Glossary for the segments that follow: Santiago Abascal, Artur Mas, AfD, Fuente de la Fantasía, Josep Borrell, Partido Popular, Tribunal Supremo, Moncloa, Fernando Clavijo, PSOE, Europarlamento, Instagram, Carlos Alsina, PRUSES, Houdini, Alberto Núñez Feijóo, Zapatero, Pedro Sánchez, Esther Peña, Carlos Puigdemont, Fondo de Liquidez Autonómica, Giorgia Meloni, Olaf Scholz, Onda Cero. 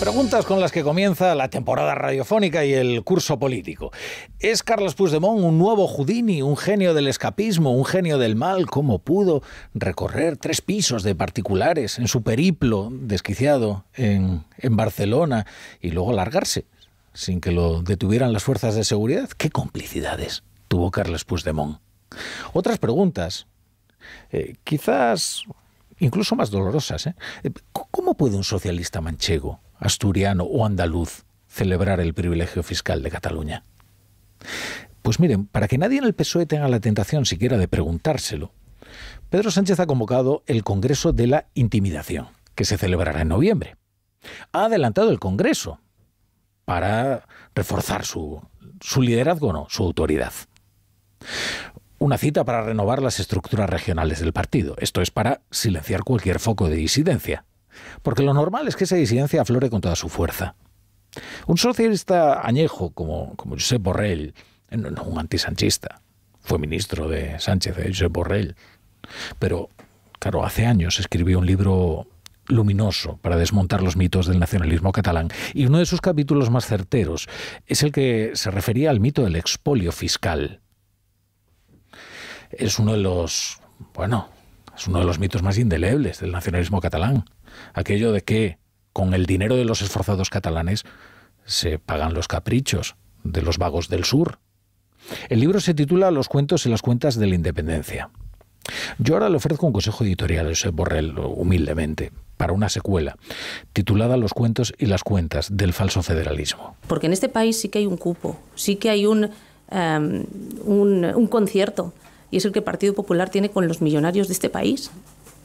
Preguntas con las que comienza la temporada radiofónica y el curso político. ¿Es Carlos Puigdemont un nuevo Houdini, un genio del escapismo, un genio del mal? ¿Cómo pudo recorrer 3 pisos de particulares en su periplo desquiciado en Barcelona y luego largarse sin que lo detuvieran las fuerzas de seguridad? ¿Qué complicidades tuvo Carlos Puigdemont? Otras preguntas, quizás incluso más dolorosas, ¿eh? ¿Cómo puede un socialista manchego, asturiano o andaluz celebrar el privilegio fiscal de Cataluña? Pues miren, para que nadie en el PSOE tenga la tentación siquiera de preguntárselo, Pedro Sánchez ha convocado el Congreso de la Intimidación, que se celebrará en noviembre. Ha adelantado el Congreso para reforzar su liderazgo, no, su autoridad. Una cita para renovar las estructuras regionales del partido. Esto es para silenciar cualquier foco de disidencia. Porque lo normal es que esa disidencia aflore con toda su fuerza. Un socialista añejo como Josep Borrell, no un antisanchista, fue ministro de Sánchez, de Josep Borrell, pero, claro, hace años escribió un libro luminoso para desmontar los mitos del nacionalismo catalán, y uno de sus capítulos más certeros es el que se refería al mito del expolio fiscal. Es uno de los, mitos más indelebles del nacionalismo catalán. Aquello de que con el dinero de los esforzados catalanes se pagan los caprichos de los vagos del sur. El libro se titula Los cuentos y las cuentas de la independencia. Yo ahora le ofrezco un consejo editorial a Josep Borrell, humildemente, para una secuela titulada Los cuentos y las cuentas del falso federalismo. Porque en este país sí que hay un cupo, sí que hay un concierto, y es el que el Partido Popular tiene con los millonarios de este país.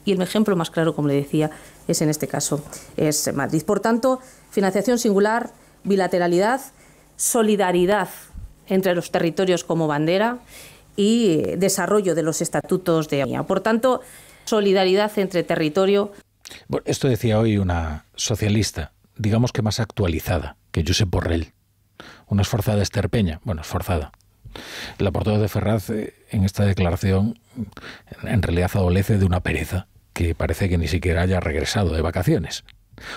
Y el ejemplo más claro, como le decía, es en este caso, es Madrid. Por tanto, financiación singular, bilateralidad, solidaridad entre los territorios como bandera y desarrollo de los estatutos de autonomía. Por tanto, solidaridad entre territorio. Bueno, esto decía hoy una socialista, digamos que más actualizada que Josep Borrell. Una esforzada esterpeña, bueno, esforzada. La portavoz de Ferraz en esta declaración en realidad adolece de una pereza que parece que ni siquiera haya regresado de vacaciones.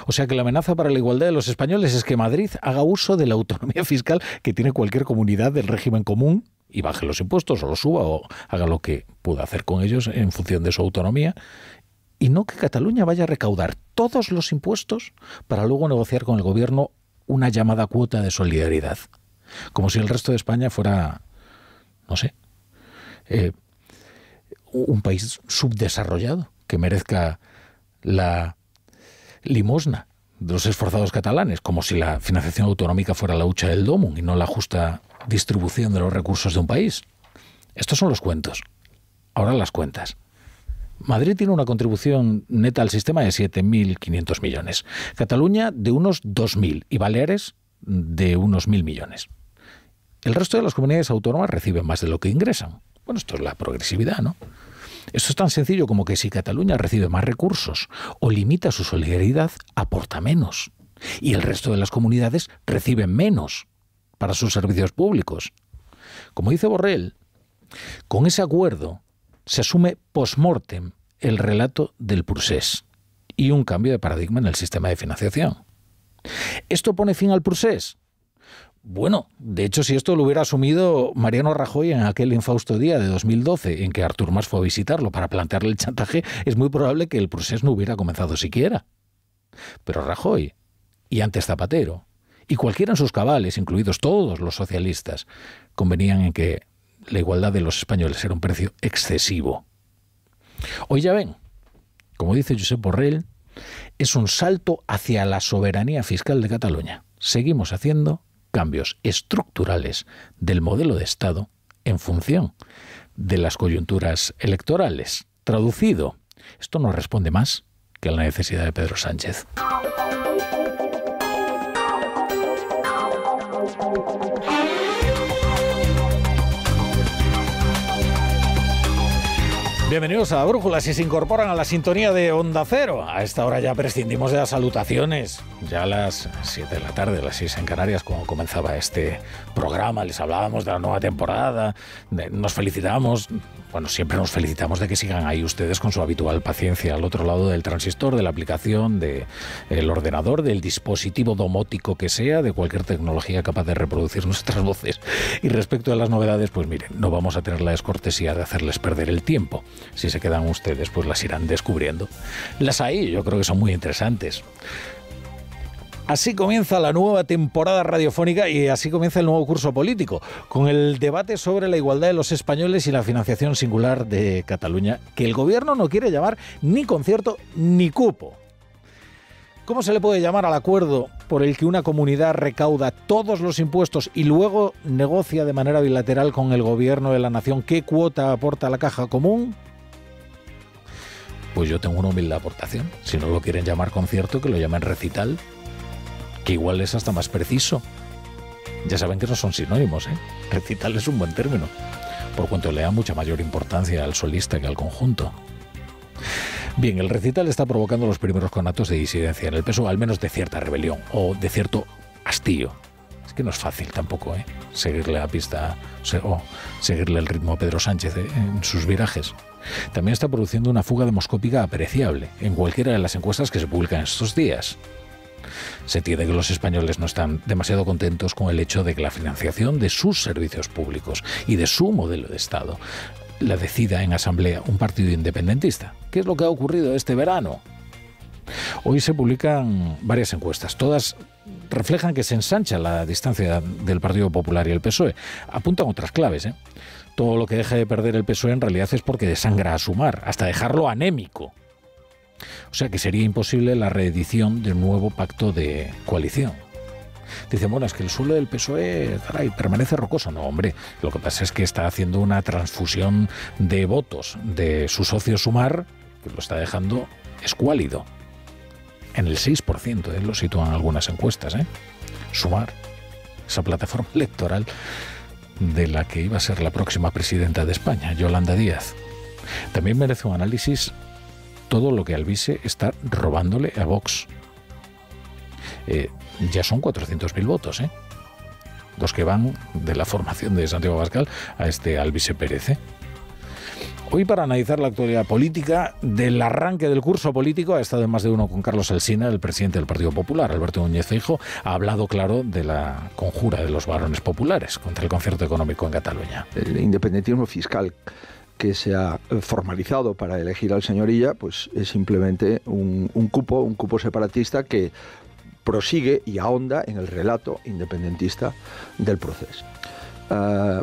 O sea que la amenaza para la igualdad de los españoles es que Madrid haga uso de la autonomía fiscal que tiene cualquier comunidad del régimen común y baje los impuestos o los suba o haga lo que pueda hacer con ellos en función de su autonomía, y no que Cataluña vaya a recaudar todos los impuestos para luego negociar con el gobierno una llamada cuota de solidaridad. Como si el resto de España fuera, no sé, un país subdesarrollado que merezca la limosna de los esforzados catalanes, como si la financiación autonómica fuera la hucha del Domund y no la justa distribución de los recursos de un país. Estos son los cuentos. Ahora las cuentas. Madrid tiene una contribución neta al sistema de 7.500 millones, Cataluña de unos 2.000 y Baleares de unos 1.000 millones. El resto de las comunidades autónomas reciben más de lo que ingresan. Bueno, esto es la progresividad, ¿no? Esto es tan sencillo como que si Cataluña recibe más recursos o limita su solidaridad, aporta menos. Y el resto de las comunidades reciben menos para sus servicios públicos. Como dice Borrell, con ese acuerdo se asume post-mortem el relato del PRUSES y un cambio de paradigma en el sistema de financiación. ¿Esto pone fin al PRUSES? Bueno, de hecho, si esto lo hubiera asumido Mariano Rajoy en aquel infausto día de 2012 en que Artur Mas fue a visitarlo para plantearle el chantaje, es muy probable que el PRUSES no hubiera comenzado siquiera. Pero Rajoy, y antes Zapatero, y cualquiera en sus cabales, incluidos todos los socialistas, convenían en que la igualdad de los españoles era un precio excesivo. Hoy ya ven, como dice Josep Borrell, es un salto hacia la soberanía fiscal de Cataluña. Seguimos haciendo cambios estructurales del modelo de Estado en función de las coyunturas electorales. Traducido, esto no responde más que a la necesidad de Pedro Sánchez. Bienvenidos a La Brújula. Si se incorporan a la sintonía de Onda Cero, a esta hora ya prescindimos de las salutaciones. Ya a las 7 de la tarde, a las 6 en Canarias, cuando comenzaba este programa, les hablábamos de la nueva temporada, nos felicitamos Bueno, siempre nos felicitamos de que sigan ahí ustedes con su habitual paciencia al otro lado del transistor, de la aplicación, del ordenador, del dispositivo domótico que sea, de cualquier tecnología capaz de reproducir nuestras voces. Y respecto a las novedades, pues miren, no vamos a tener la descortesía de hacerles perder el tiempo. Si se quedan ustedes, pues las irán descubriendo. Las hay, yo creo que son muy interesantes. Así comienza la nueva temporada radiofónica y así comienza el nuevo curso político, con el debate sobre la igualdad de los españoles y la financiación singular de Cataluña, que el gobierno no quiere llamar ni concierto ni cupo. ¿Cómo se le puede llamar al acuerdo por el que una comunidad recauda todos los impuestos y luego negocia de manera bilateral con el gobierno de la nación qué cuota aporta a la caja común? Pues yo tengo una humilde aportación. Si no lo quieren llamar concierto, que lo llamen recital, que igual es hasta más preciso. Ya saben que no son sinónimos, ¿eh? Recital es un buen término, por cuanto le da mucha mayor importancia al solista que al conjunto. Bien, el recital está provocando los primeros conatos de disidencia en el PSOE, al menos de cierta rebelión o de cierto hastío. Es que no es fácil tampoco, ¿eh? Seguirle la pista o seguirle el ritmo a Pedro Sánchez en sus virajes. También está produciendo una fuga demoscópica apreciable en cualquiera de las encuestas que se publican estos días. Se entiende que los españoles no están demasiado contentos con el hecho de que la financiación de sus servicios públicos y de su modelo de Estado la decida en asamblea un partido independentista. ¿Qué es lo que ha ocurrido este verano? Hoy se publican varias encuestas. Todas reflejan que se ensancha la distancia del Partido Popular y el PSOE. Apuntan otras claves, ¿eh? Todo lo que deja de perder el PSOE en realidad es porque desangra a Sumar, hasta dejarlo anémico. O sea que sería imposible la reedición de un nuevo pacto de coalición. Dicen, bueno, es que el suelo del PSOE, caray, permanece rocoso. No, hombre, lo que pasa es que está haciendo una transfusión de votos de su socio Sumar, que lo está dejando escuálido. En el 6%, lo sitúan algunas encuestas, ¿eh? Sumar, esa plataforma electoral de la que iba a ser la próxima presidenta de España, Yolanda Díaz. También merece un análisis todo lo que Alvise está robándole a Vox. Ya son 400.000 votos, ¿eh? Los que van de la formación de Santiago Abascal a este Alvise Pérez, ¿eh? Hoy, para analizar la actualidad política del arranque del curso político, ha estado en Más de Uno con Carlos Alsina, el presidente del Partido Popular. Alberto Núñez Feijóo ha hablado, claro, de la conjura de los varones populares contra el concierto económico en Cataluña. El independentismo fiscal que se ha formalizado para elegir al señor Illa, pues es simplemente un cupo separatista que prosigue y ahonda en el relato independentista del proceso.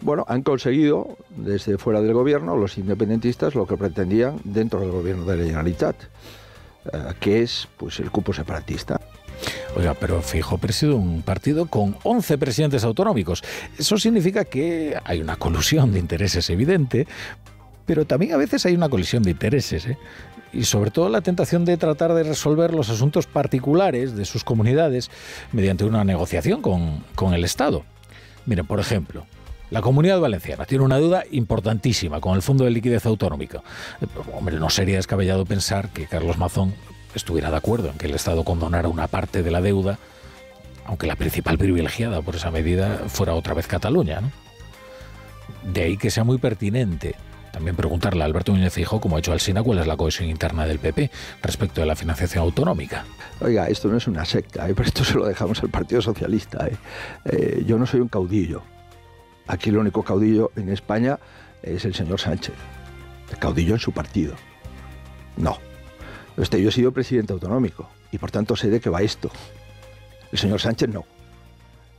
Bueno, han conseguido desde fuera del gobierno los independentistas lo que pretendían dentro del gobierno de la Generalitat, que es pues el cupo separatista. Oiga, pero Feijóo preside un partido con 11 presidentes autonómicos. Eso significa que hay una colusión de intereses evidente, pero también a veces hay una colisión de intereses, ¿eh? Y sobre todo la tentación de tratar de resolver los asuntos particulares de sus comunidades mediante una negociación con el Estado. Miren, por ejemplo, la Comunidad Valenciana tiene una deuda importantísima con el Fondo de Liquidez Autonómica. Pero, hombre, no sería descabellado pensar que Carlos Mazón estuviera de acuerdo en que el Estado condonara una parte de la deuda, aunque la principal privilegiada por esa medida fuera otra vez Cataluña, ¿no? De ahí que sea muy pertinente también preguntarle a Alberto Núñez Feijóo, como ha hecho Alsina, cuál es la cohesión interna del PP respecto de la financiación autonómica. Oiga, esto no es una secta, ¿eh? Pero esto se lo dejamos al Partido Socialista, ¿eh? Yo no soy un caudillo. Aquí el único caudillo en España es el señor Sánchez. El caudillo en su partido. No. Yo he sido presidente autonómico y por tanto sé de qué va esto. El señor Sánchez no.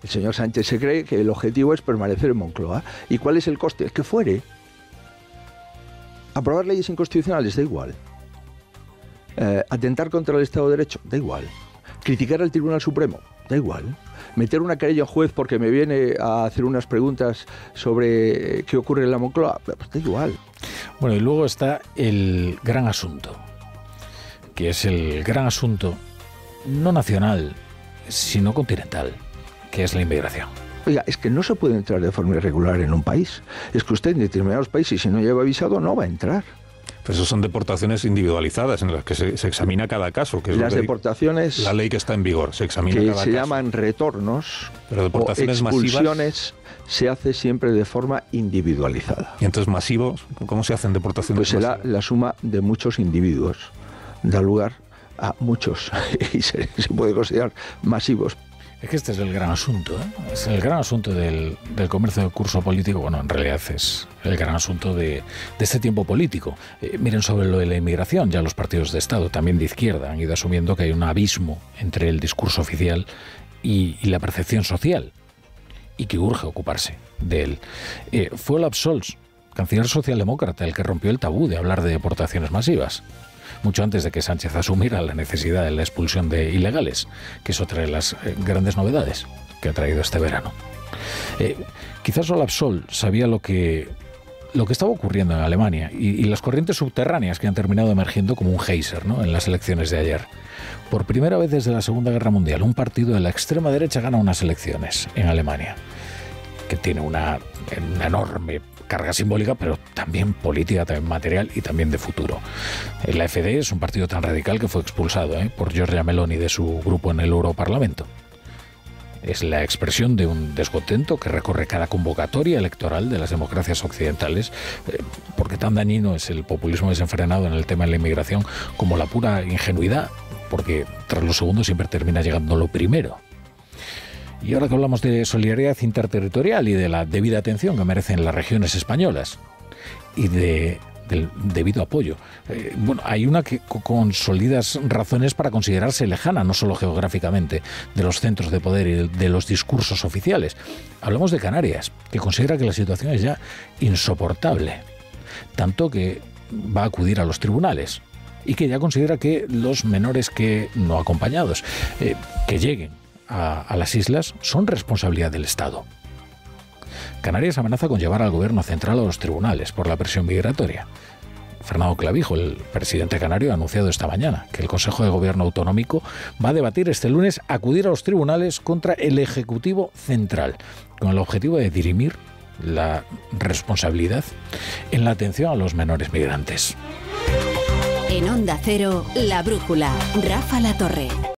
El señor Sánchez se cree que el objetivo es permanecer en Moncloa. ¿Y cuál es el coste? Es que fuere. Aprobar leyes inconstitucionales, da igual. Atentar contra el Estado de Derecho, da igual. Criticar al Tribunal Supremo, da igual. Meter una querella a un juez porque me viene a hacer unas preguntas sobre qué ocurre en la Moncloa, pues da igual. Bueno, y luego está el gran asunto, que es el gran asunto no nacional, sino continental, que es la inmigración. Oiga, es que no se puede entrar de forma irregular en un país. Es que usted en determinados países, si no lleva visado, no va a entrar. Pero eso son deportaciones individualizadas en las que se examina cada caso. Que es las deportaciones... La ley que está en vigor, se examina cada caso. Que se llaman retornos, pero deportaciones o expulsiones masivas, se hace siempre de forma individualizada. ¿Y entonces masivos? ¿Cómo se hacen deportaciones masivas? Pues será la suma de muchos individuos. Da lugar a muchos y se puede considerar masivos. Es que este es el gran asunto, ¿eh? Es el gran asunto del comercio de curso político. Bueno, en realidad es el gran asunto de este tiempo político. Miren, sobre lo de la inmigración, ya los partidos de Estado, también de izquierda, han ido asumiendo que hay un abismo entre el discurso oficial y la percepción social, y que urge ocuparse de él. Fue Olaf Scholz, canciller socialdemócrata, el que rompió el tabú de hablar de deportaciones masivas, mucho antes de que Sánchez asumiera la necesidad de la expulsión de ilegales, que es otra de las grandes novedades que ha traído este verano. Quizás Olaf Scholz sabía lo que estaba ocurriendo en Alemania y las corrientes subterráneas que han terminado emergiendo como un geyser, ¿no?, en las elecciones de ayer. Por primera vez desde la Segunda Guerra Mundial, un partido de la extrema derecha gana unas elecciones en Alemania, que tiene una enorme carga simbólica, pero también política, también material y también de futuro. La AfD es un partido tan radical que fue expulsado por Giorgia Meloni de su grupo en el Europarlamento. Es la expresión de un descontento que recorre cada convocatoria electoral de las democracias occidentales, porque tan dañino es el populismo desenfrenado en el tema de la inmigración como la pura ingenuidad, porque tras lo segundo siempre termina llegando lo primero. Y ahora que hablamos de solidaridad interterritorial y de la debida atención que merecen las regiones españolas y del debido apoyo, hay una que con sólidas razones para considerarse lejana, no solo geográficamente, de los centros de poder y de los discursos oficiales. Hablamos de Canarias, que considera que la situación es ya insoportable, tanto que va a acudir a los tribunales y que ya considera que los menores que no acompañados que lleguen a las islas son responsabilidad del Estado. Canarias amenaza con llevar al gobierno central a los tribunales por la presión migratoria. Fernando Clavijo, el presidente canario, ha anunciado esta mañana que el Consejo de Gobierno Autonómico va a debatir este lunes acudir a los tribunales contra el Ejecutivo Central, con el objetivo de dirimir la responsabilidad en la atención a los menores migrantes. En Onda Cero, La Brújula, Rafa Latorre.